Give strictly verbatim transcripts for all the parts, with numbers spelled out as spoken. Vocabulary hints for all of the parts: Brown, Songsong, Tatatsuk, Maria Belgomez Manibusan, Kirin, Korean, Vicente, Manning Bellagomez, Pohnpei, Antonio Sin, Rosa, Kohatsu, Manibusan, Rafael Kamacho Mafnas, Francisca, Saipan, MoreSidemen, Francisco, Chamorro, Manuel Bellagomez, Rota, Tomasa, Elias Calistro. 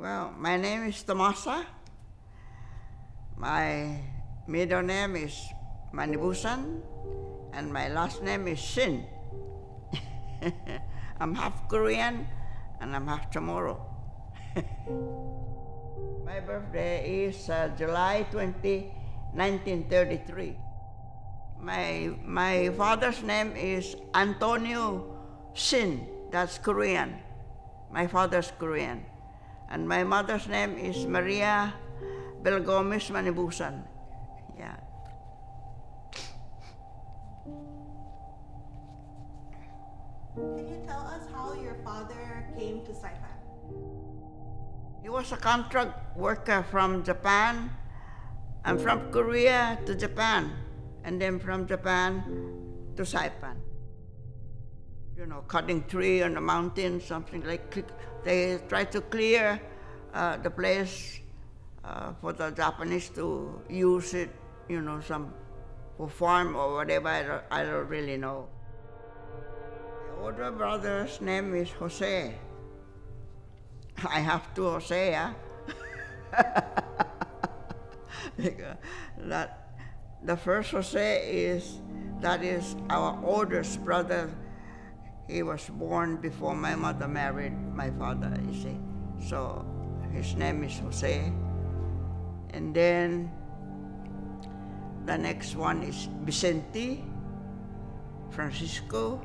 Well, my name is Tomasa. My middle name is Manibusan, and my last name is Sin. I'm half Korean, and I'm half Chamorro. My birthday is uh, July twentieth, nineteen thirty-three. My, my father's name is Antonio Sin, that's Korean. My father's Korean. And my mother's name is Maria Belgomez Manibusan. Yeah. Can you tell us how your father came to Saipan? He was a contract worker from Japan, and from Korea to Japan, and then from Japan to Saipan. You know, cutting tree on the mountain, something like they try to clear uh, the place uh, for the Japanese to use it, you know, some for farm or whatever. I don't, I don't really know. The older brother's name is Jose. I have two Jose, huh? That the first Jose is that is our oldest brother. He was born before my mother married my father, you see. So his name is Jose. And then the next one is Vicente, Francisco,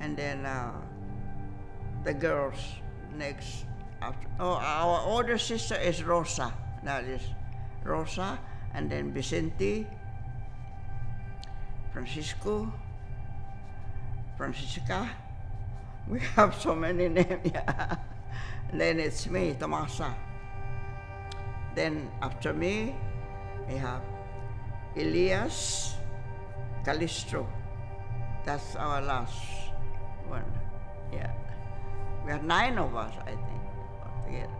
and then uh, the girls next after. Oh, our older sister is Rosa. That is Rosa, and then Vicente, Francisco, Francisca. We have so many names, yeah. And then it's me, Tomasa. Then after me, we have Elias Calistro. That's our last one, yeah. We are nine of us, I think, altogether.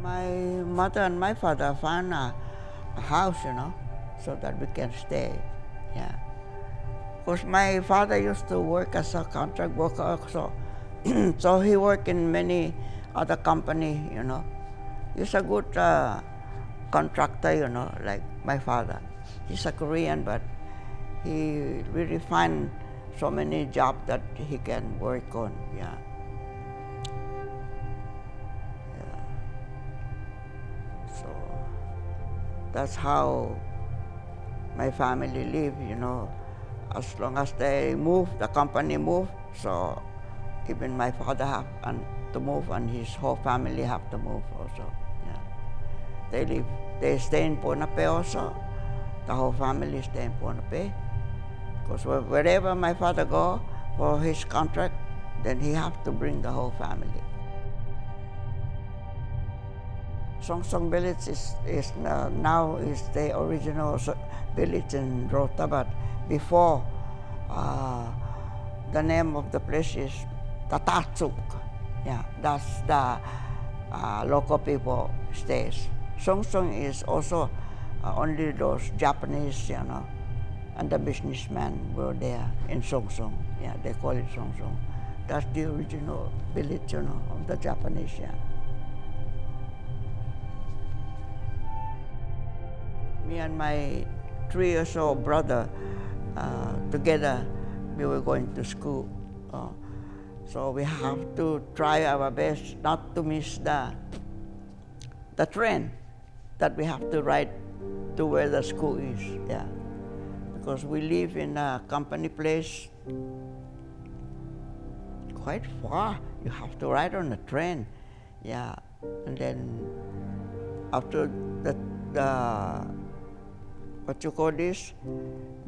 My mother and my father found a, a house, you know, so that we can stay, yeah. Because my father used to work as a contract worker also. So he worked in many other company, you know. He's a good uh, contractor, you know, like my father. He's a Korean, but he really find so many jobs that he can work on, yeah. That's how my family live, you know. As long as they move, the company move. So even my father have to move, and his whole family have to move also. Yeah, they live. They stay in Pohnpei also. The whole family stay in Pohnpei, because wherever my father go for his contract, then he have to bring the whole family. Songsong village is, is uh, now is the original village in Rota, but before uh, the name of the place is Tatatsuk. Yeah, that's the uh, local people stays. Songsong is also uh, only those Japanese, you know, and the businessmen were there in Songsong. Yeah, they call it Songsong. That's the original village, you know, of the Japanese. Yeah. Me and my three years old brother, uh, together, we were going to school. Uh, so we have to try our best not to miss the, the train that we have to ride to where the school is, yeah. Because we live in a company place quite far. You have to ride on the train, yeah. And then after the, the what you call this,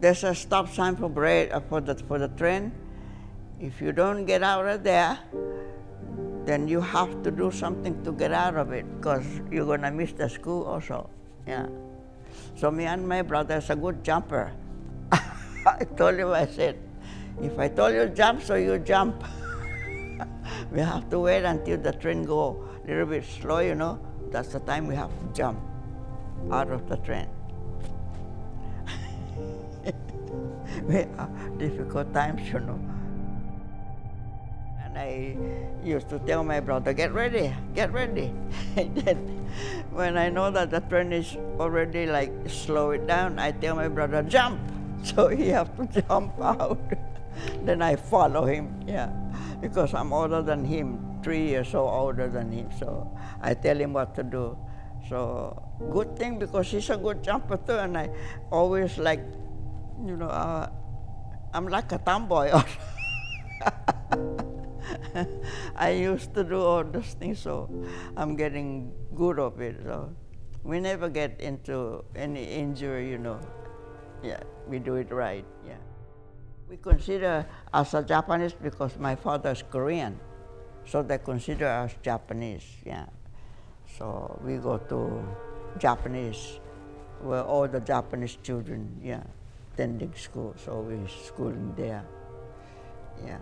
there's a stop sign for bread, uh, for, the, for the train. If you don't get out of there, then you have to do something to get out of it, because you're gonna miss the school also, yeah. So me and my brother is a good jumper. I told him, I said, if I told you jump, so you jump. We have to wait until the train go a little bit slow, you know. That's the time we have to jump out of the train. We have difficult times, you know. And and I used to tell my brother, get ready, get ready. And then when I know that the train is already like slow it down, I tell my brother, jump. So he have to jump out. Then I follow him, yeah, because I'm older than him, three years old older than him. So I tell him what to do. So good thing, because he's a good jumper too, and I always like, you know, uh, I'm like a tomboy. I used to do all those things, so I'm getting good of it. So we never get into any injury, you know. Yeah, we do it right, yeah. We consider us a Japanese because my father is Korean, so they consider us Japanese, yeah. So we go to Japanese, where all the Japanese children, yeah, attending school, so we're schooling there, yeah.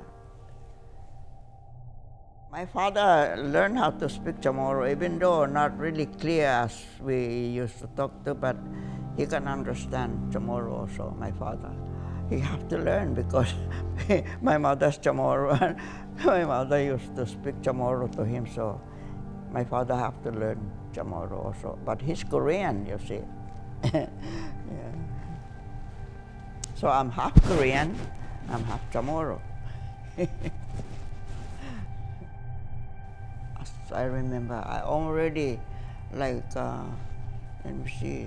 My father learned how to speak Chamorro, even though not really clear as we used to talk to, but he can understand Chamorro also, my father. He have to learn because my mother's Chamorro, and my mother used to speak Chamorro to him, so my father have to learn Chamorro also. But he's Korean, you see. Yeah. So I'm half Korean, I'm half Chamorro. I remember I already, like, uh, let me see,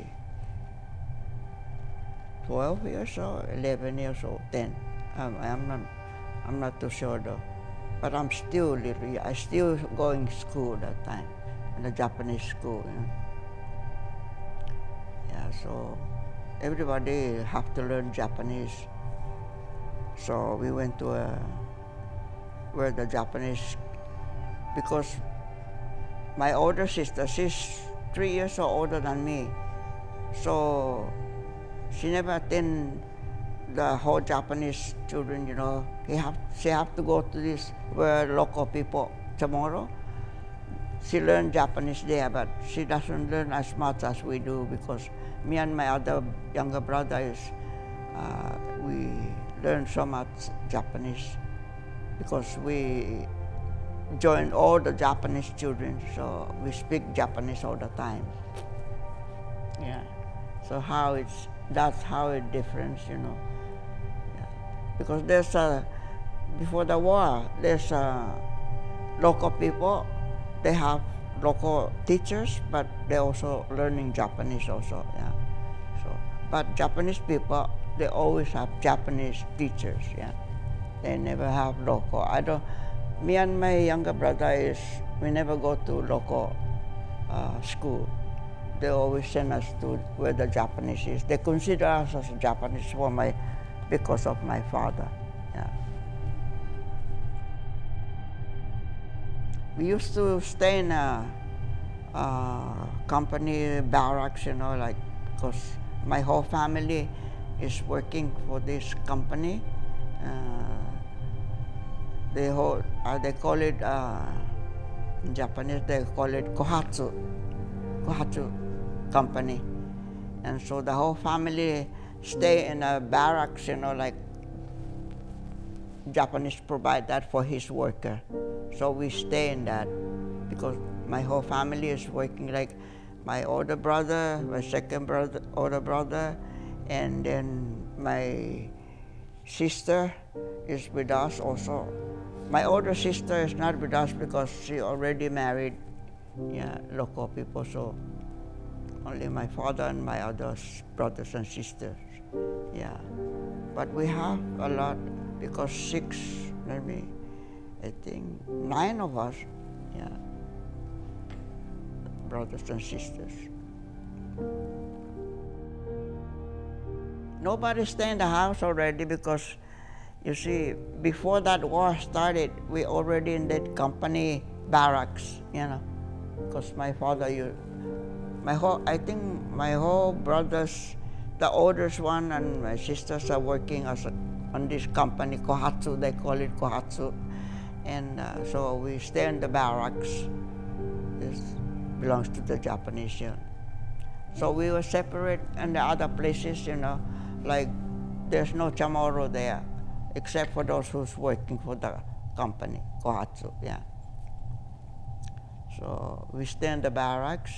twelve years old, eleven years old, ten. Um, I'm not, I'm not too sure though. But I'm still little. I still going school that time, in the Japanese school. You know? Yeah. So everybody have to learn Japanese. So we went to a, where the Japanese, because my older sister, she's three years older than me, so she never attend the whole Japanese children, you know. He have, she have to go to this where local people, Chamorro. She learned Japanese there, but she doesn't learn as much as we do, because me and my other younger brother is, uh, we learn so much Japanese because we joined all the Japanese children, so we speak Japanese all the time. Yeah, so how it's, that's how it difference, you know. Yeah. Because there's a, before the war, there's a local people, they have local teachers, but they're also learning Japanese also, yeah. So, but Japanese people, they always have Japanese teachers, yeah. They never have local. I don't, me and my younger brother is, we never go to local uh, school. They always send us to where the Japanese is. They consider us as Japanese for my, because of my father, yeah. We used to stay in a, a company barracks, you know, like, because my whole family is working for this company. Uh, They, hold, uh, they call it, uh, in Japanese, they call it Kohatsu, Kohatsu company. And so the whole family stay in a barracks, you know, like Japanese provide that for his worker. So we stay in that because my whole family is working, like my older brother, my second brother, older brother, and then my sister is with us also. My older sister is not with us because she already married, yeah, local people, so only my father and my other brothers and sisters, yeah. But we have a lot, because six, let me, I think, nine of us, yeah, brothers and sisters. Nobody stay in the house already because, you see, before that war started, we already in that company barracks, you know, because my father, you, my whole, I think my whole brothers, the oldest one and my sisters are working as a, on this company, Kohatsu, they call it Kohatsu. And uh, so we stay in the barracks. This belongs to the Japanese, you know. So we were separate in the other places, you know, like there's no Chamorro there, except for those who's working for the company, Kohatsu, yeah. So we stay in the barracks,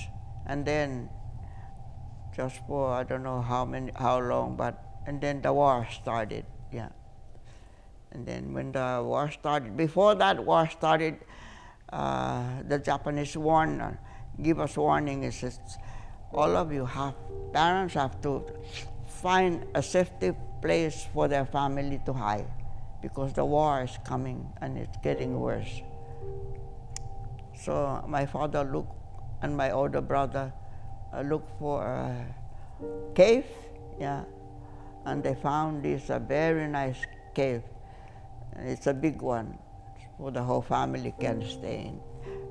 and then just for I don't know how many, how long, but and then the war started, yeah. And then when the war started, before that war started, uh, the Japanese warned, give us warning. It says, all of you have parents have to find a safety place for their family to hide, because the war is coming and it's getting worse. So my father looked, and my older brother uh, looked for a cave, yeah, and they found this a very nice cave. It's a big one, so the whole family can stay in.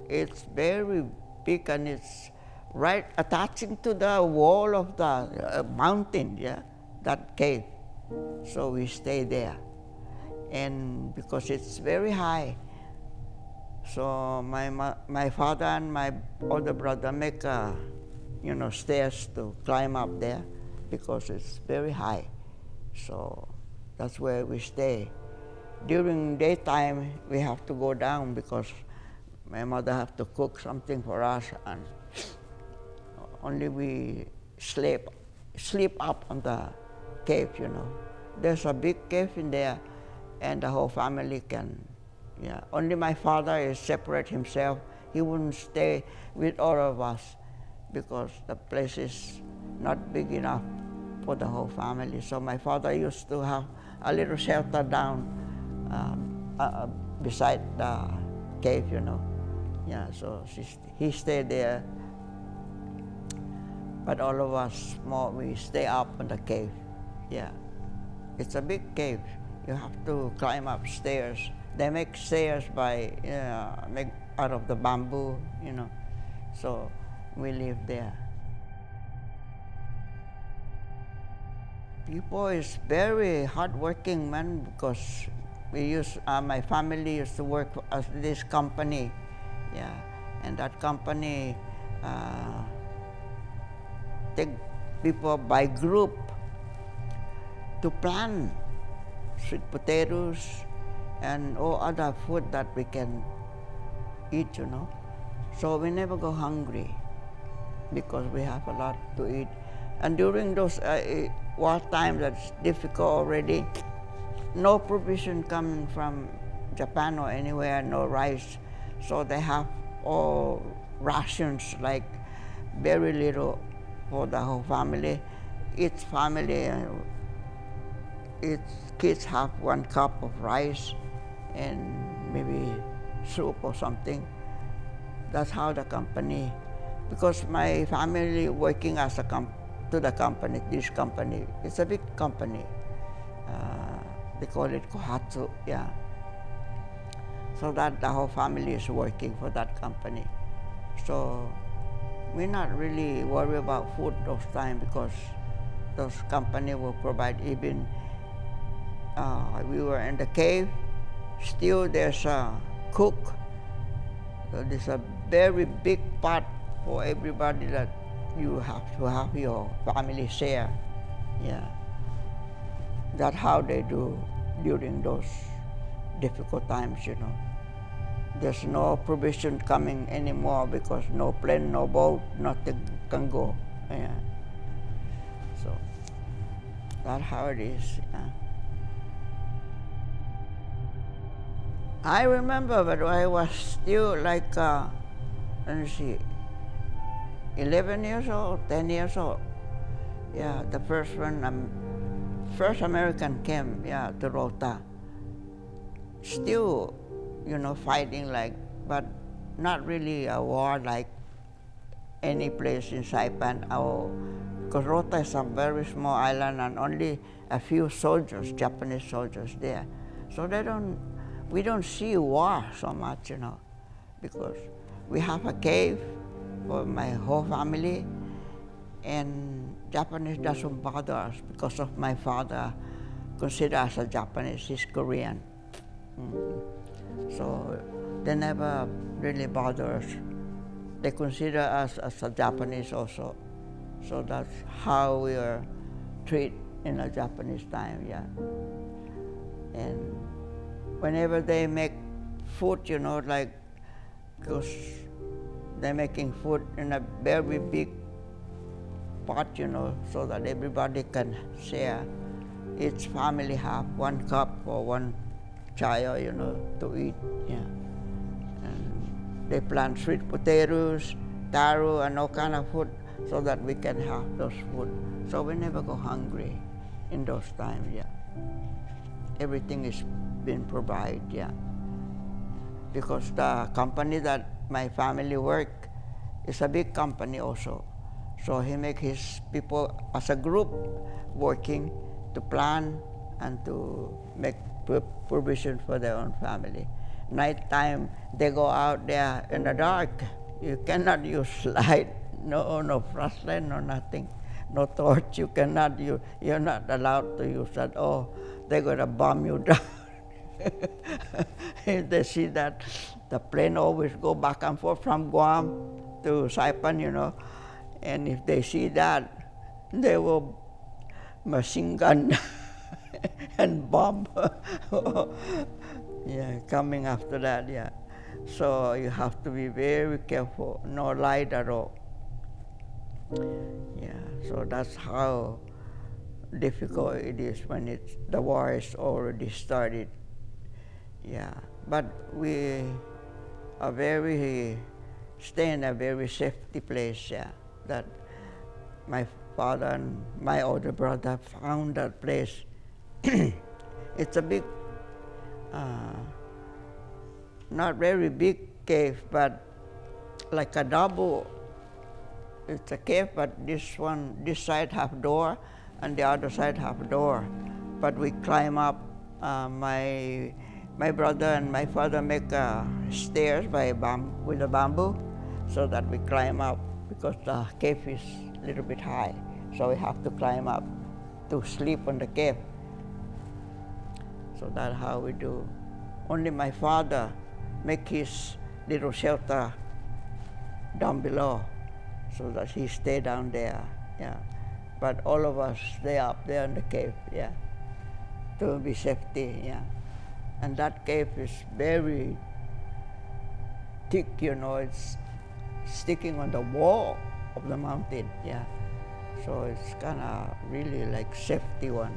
It's very big, and it's right attaching to the wall of the uh, mountain, yeah, that cave. So we stay there, and because it's very high, so my my father and my older brother make a, you know, stairs to climb up there, because it's very high. So that's where we stay. During daytime, we have to go down because my mother have to cook something for us, and only we sleep, sleep up on the cave, you know. There's a big cave in there, and the whole family can, yeah. Only my father is separate himself. He wouldn't stay with all of us because the place is not big enough for the whole family. So my father used to have a little shelter down Um, uh, beside the cave, you know. Yeah, so she st he stayed there, but all of us more, we stay up in the cave. Yeah, it's a big cave. You have to climb up stairs. They make stairs by, you know, make out of the bamboo, you know. So we live there. People is very hardworking, man, because we used, uh, my family used to work for uh, this company, yeah, and that company uh, take people by group to plant sweet potatoes and all other food that we can eat, you know. So we never go hungry because we have a lot to eat. And during those uh, war times, that's difficult already. No provision coming from Japan or anywhere, no rice. So they have all rations, like very little for the whole family. Each family, each kids have one cup of rice and maybe soup or something. That's how the company, because my family working as a comp to the company, this company, it's a big company. Uh, They call it Kohatsu, yeah. So that the whole family is working for that company. So we're not really worried about food those times because those company will provide even, uh, we were in the cave, still there's a cook. So there's a very big pot for everybody that you have to have your family share, yeah. That's how they do during those difficult times, you know. There's no provision coming anymore because no plane, no boat, nothing can go. Yeah. So that's how it is. Yeah. I remember that I was still like, uh, let me see, eleven years old, ten years old. Yeah, the first one, I'm, first American came, yeah, to Rota. Still, you know, fighting like, but not really a war like any place in Saipan. Or, because Rota is a very small island and only a few soldiers, Japanese soldiers there. So they don't, we don't see war so much, you know, because we have a cave for my whole family, and Japanese doesn't bother us because of my father considered us a Japanese, he's Korean. Mm-hmm. So they never really bother us. They consider us as a Japanese also. So that's how we are treated in a Japanese time, yeah. And whenever they make food, you know, like, because they're making food in a very big pot, you know, so that everybody can share. Each family have one cup or one child, you know, to eat, yeah. And they plant sweet potatoes, taro, and all kind of food, so that we can have those food. So we never go hungry in those times, yeah. Everything is being provided, yeah. Because the company that my family work is a big company also. So he make his people as a group working to plan and to make provision for their own family. Nighttime, they go out there in the dark. You cannot use light, no, no flashlight, no nothing, no torch. You cannot use, you're not allowed to use that. Oh, they're gonna bomb you down. If they see that, the plane always go back and forth from Guam to Saipan, you know. And if they see that, they will machine gun and bomb. Yeah, coming after that, yeah. So you have to be very careful, no light at all. Yeah, so that's how difficult it is when it's, the war is already started. Yeah, but we are very, stay in a very safety place, yeah. That my father and my older brother found that place. It's a big, uh, not very big cave, but like a double. It's a cave, but this one, this side have door, and the other side have door. But we climb up. Uh, my my brother and my father make uh, stairs by bam with a bamboo, so that we climb up, because the cave is a little bit high. So we have to climb up to sleep on the cave. So that's how we do. Only my father make his little shelter down below, so that he stay down there, yeah. But all of us stay up there in the cave, yeah, to be safety, yeah. And that cave is very thick, you know, it's sticking on the wall of the mountain, yeah. So it's kind of really like safety one.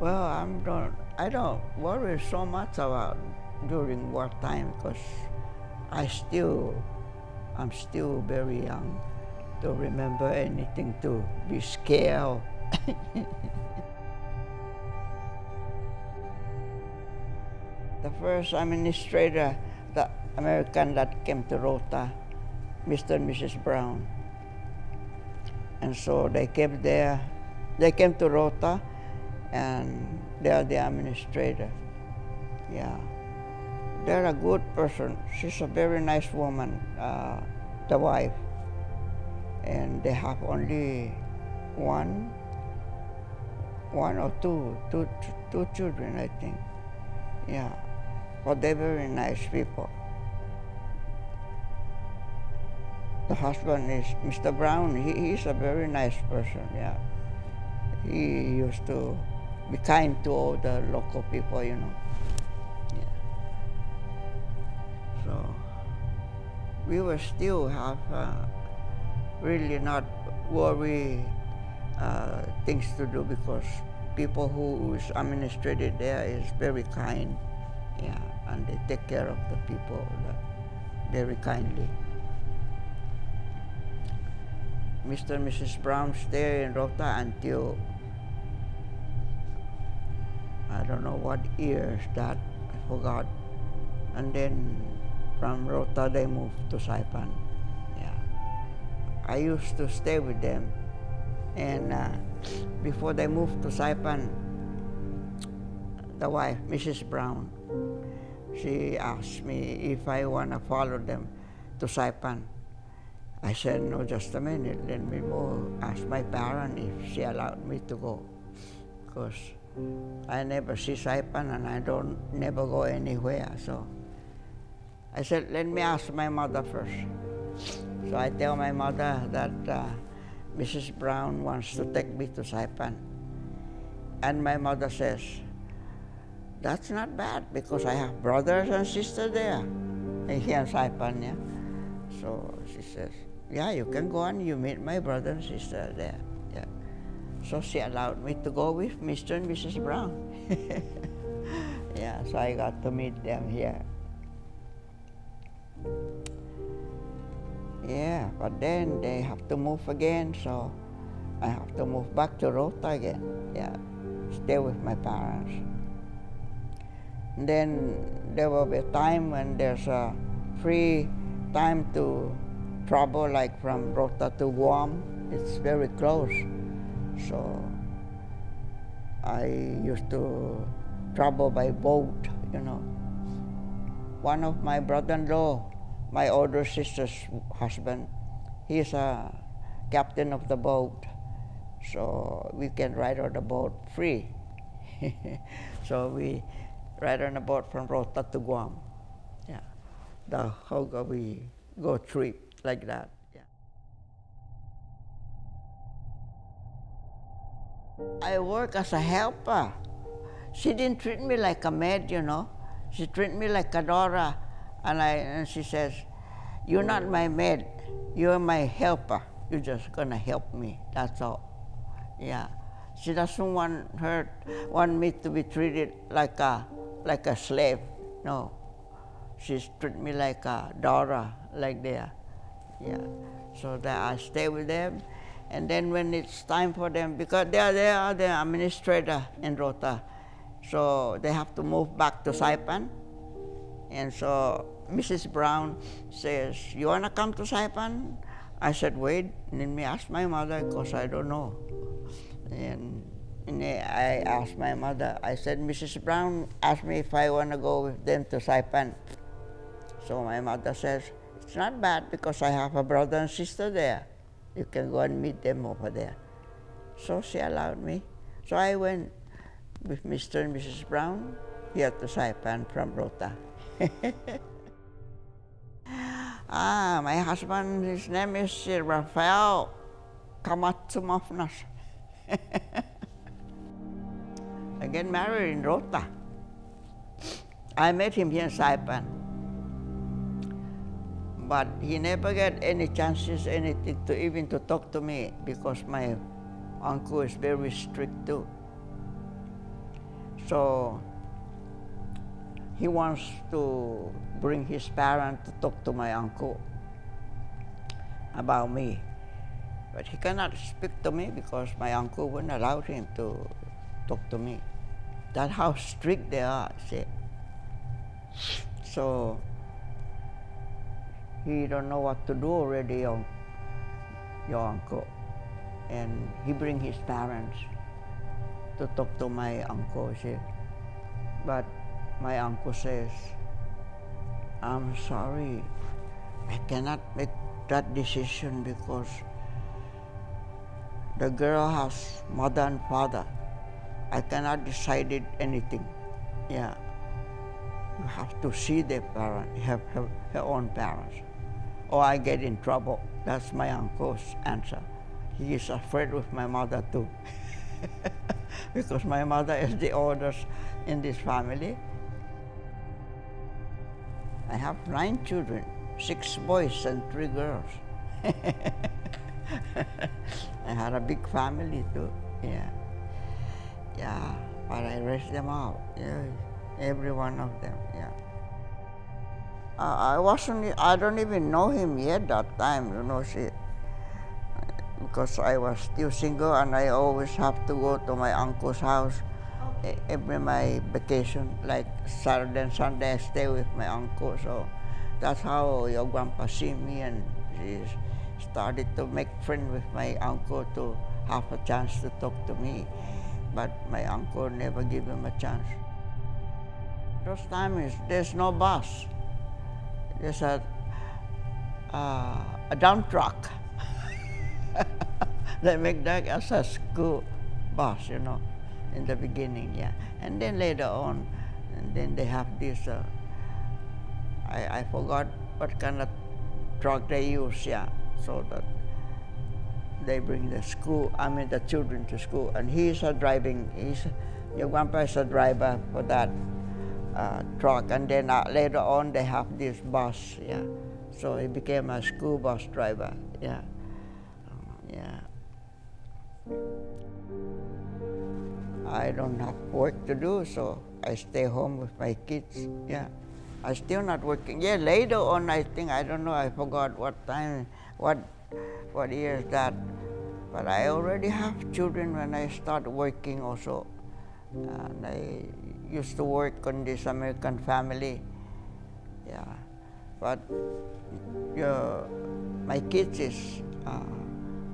Well, I'm don't, I don't worry so much about during wartime, because I still, I'm still very young to remember anything to be scared of. The first administrator, the American that came to Rota, Mister and Missus Brown. And so they came there, they came to Rota, and they are the administrator, yeah. They're a good person. She's a very nice woman, uh, the wife. And they have only one, one or two, two, two children, I think. Yeah, but they're very nice people. The husband is Mister Brown. He is a very nice person, yeah. He used to be kind to all the local people, you know. Yeah. So we were still have uh, really not worry uh, things to do, because people who is administrated there is very kind, yeah, and they take care of the people very kindly. Mister and Missus Brown stay in Rota until, I don't know what year is that, I forgot. And then from Rota they moved to Saipan, yeah. I used to stay with them, and uh, before they moved to Saipan, the wife, Missus Brown, she asked me if I want to follow them to Saipan. I said, no, just a minute, let me go ask my parents if she allowed me to go. Because I never see Saipan and I don't never go anywhere, so. I said, let me ask my mother first. So I tell my mother that uh, Missus Brown wants to take me to Saipan. And my mother says, That's not bad because I have brothers and sisters there, here in Saipan, yeah. So she says, yeah, you can go and you meet my brother and sister there, yeah. So she allowed me to go with Mister and Missus Brown. Yeah, so I got to meet them here. Yeah, but then they have to move again, so I have to move back to Rota again, yeah, stay with my parents. And then there will be a time when there's a free time to travel, like from Rota to Guam. It's very close. So I used to travel by boat, you know. One of my brother-in-law, my older sister's husband, he's a captain of the boat, so we can ride on the boat free. So we ride on a boat from Rota to Guam. Yeah, the whole we go trip like that. Yeah. I work as a helper. She didn't treat me like a maid, you know. She treated me like a daughter, and I and she says, "You're not my maid. You're my helper. You're just gonna help me. That's all." Yeah. She doesn't want her want me to be treated like a like a slave. No, she's treated me like a daughter, like there. Yeah. So that I stay with them, and then when it's time for them, because they are they are the administrator in Rota, so they have to move back to Saipan, and so Missus Brown says, "You wanna come to Saipan?" I said, "Wait, let me ask my mother, because I don't know." And, and I asked my mother, I said, Missus Brown asked me if I want to go with them to Saipan. So my mother says, it's not bad because I have a brother and sister there. You can go and meet them over there. So she allowed me. So I went with Mister and Missus Brown here to Saipan from Rota. Ah, my husband, his name is Rafael Kamacho Mafnas. I get married in Rota. I met him here in Saipan, but he never got any chances, anything to even to talk to me, because my uncle is very strict too. So he wants to bring his parents to talk to my uncle about me. But he cannot speak to me because my uncle wouldn't allow him to talk to me. That's how strict they are, see. So he don't know what to do already, your, your uncle. And he bring his parents to talk to my uncle, see. But my uncle says, I'm sorry, I cannot make that decision because the girl has mother and father. I cannot decide it anything. Yeah, you have to see their parents, her, her, her own parents, or I get in trouble. That's my uncle's answer. He is afraid with my mother too, because my mother is the oldest in this family. I have nine children, six boys and three girls. I had a big family too, yeah. Yeah, but I raised them all, yeah, every one of them, yeah. I, I wasn't, I don't even know him yet that time, you know, see, because I was still single and I always have to go to my uncle's house every my vacation, like Saturday and Sunday I stay with my uncle, so that's how your grandpa see me, and she's started to make friends with my uncle to have a chance to talk to me, but my uncle never gave him a chance. Those times, there's no bus. There's a, uh, a dump truck. They make that as a school bus, you know, in the beginning, yeah. And then later on, and then they have this, uh, I, I forgot what kind of truck they use, yeah. So that they bring the school, I mean the children to school. And he's a driving, he's, your grandpa is a driver for that. uh, truck, and then uh, later on they have this bus. Yeah, so he became a school bus driver. Yeah, uh, yeah. I don't have work to do, so I stay home with my kids. Yeah, I'm still not working. Yeah, later on, I think, I don't know, I forgot what time, what, what year is that. But I already have children when I started working also. And I used to work on this American family. Yeah, but uh, my kids is uh,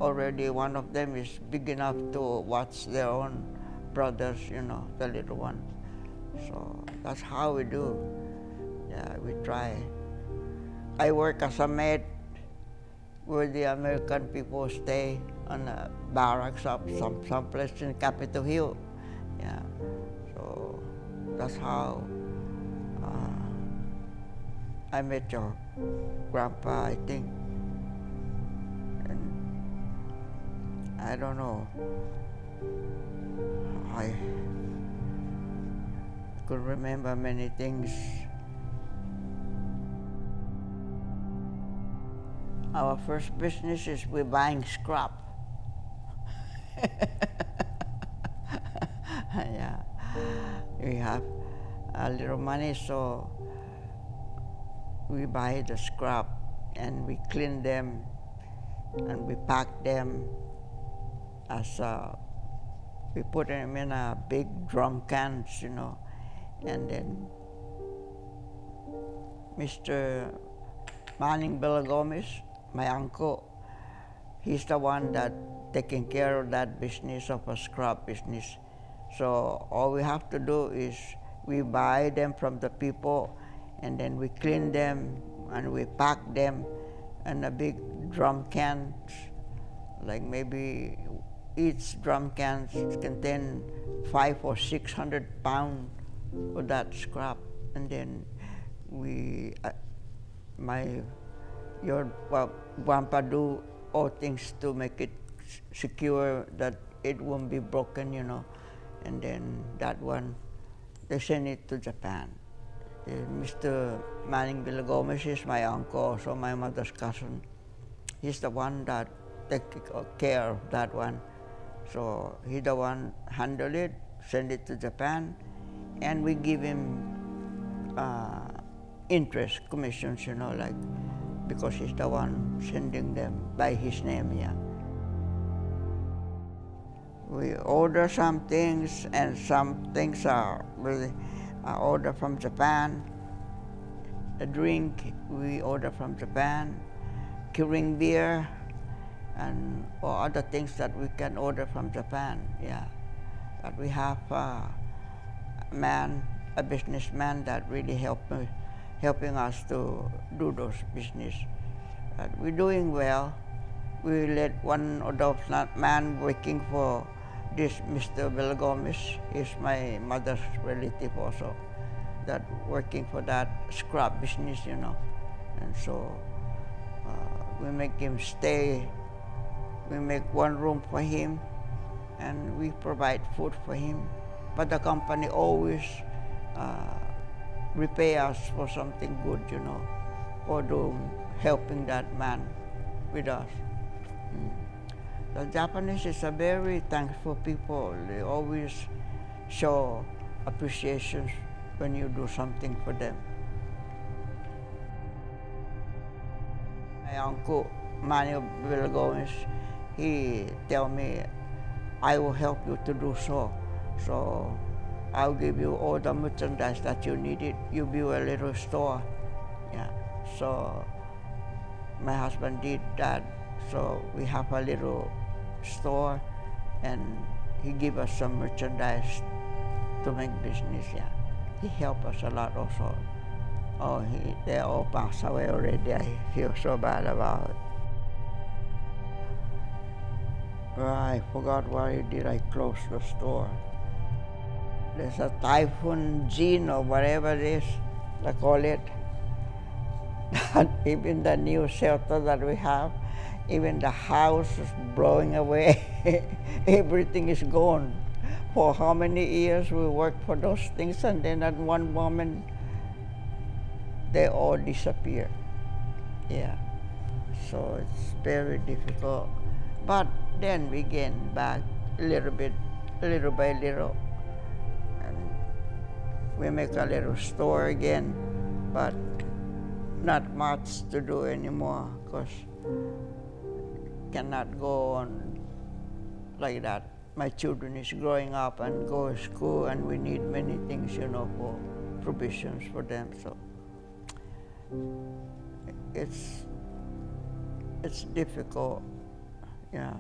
already, one of them is big enough to watch their own brothers, you know, the little ones. So that's how we do. Yeah, we try. I work as a maid where the American people stay on a barracks up some someplace in Capitol Hill. Yeah, so that's how uh, I met your grandpa, I think. And I don't know. I could remember many things. Our first business is we're buying scrap. Yeah, we have a little money, so we buy the scrap and we clean them and we pack them as a, we put them in a big drum cans, you know, and then Mister Manning Bellagomez, my uncle, he's the one that taking care of that business of a scrap business. So all we have to do is we buy them from the people, and then we clean them and we pack them in a big drum cans, like maybe each drum can contain five or six hundred pounds of that scrap, and then we, uh, my, your well, grandpa do all things to make it secure that it won't be broken, you know. And then that one, they send it to Japan. Uh, Mister Manning Bellagomez is my uncle, so my mother's cousin. He's the one that takes care of that one. So he the one handle it, send it to Japan, and we give him uh, interest commissions, you know, like, because he's the one sending them by his name, yeah. We order some things, and some things are really uh, order from Japan. A drink we order from Japan, Kirin beer, and or other things that we can order from Japan, yeah. But we have uh, a man, a businessman that really help, helping us to do those business. But we're doing well. We let one adult man working for this Mister Bellagomez, is my mother's relative also, that working for that scrap business, you know. And so uh, we make him stay. We make one room for him, and we provide food for him. But the company always uh, repay us for something good, you know, for doing, helping that man with us. Mm. The Japanese is a very thankful people. They always show appreciation when you do something for them. My uncle, Manuel Bellagomez, he tell me, I will help you to do so. So I'll give you all the merchandise that you needed. You build a little store. Yeah. So my husband did that. So we have a little store, and he give us some merchandise to make business. Yeah. He helped us a lot also. Oh, he, they all passed away already. I feel so bad about it. I forgot why did I close the store. There's a typhoon Jin or whatever it is, they call it. Even the new shelter that we have, even the house is blowing away. Everything is gone. for how many years we worked for those things, and then at one moment, they all disappeared. Yeah, so it's very difficult. But then we gained back a little bit, little by little, and we make a little store again, but not much to do anymore, because cannot go on like that. My children is growing up and go to school, and we need many things, you know, for provisions for them. So it's it's difficult, yeah.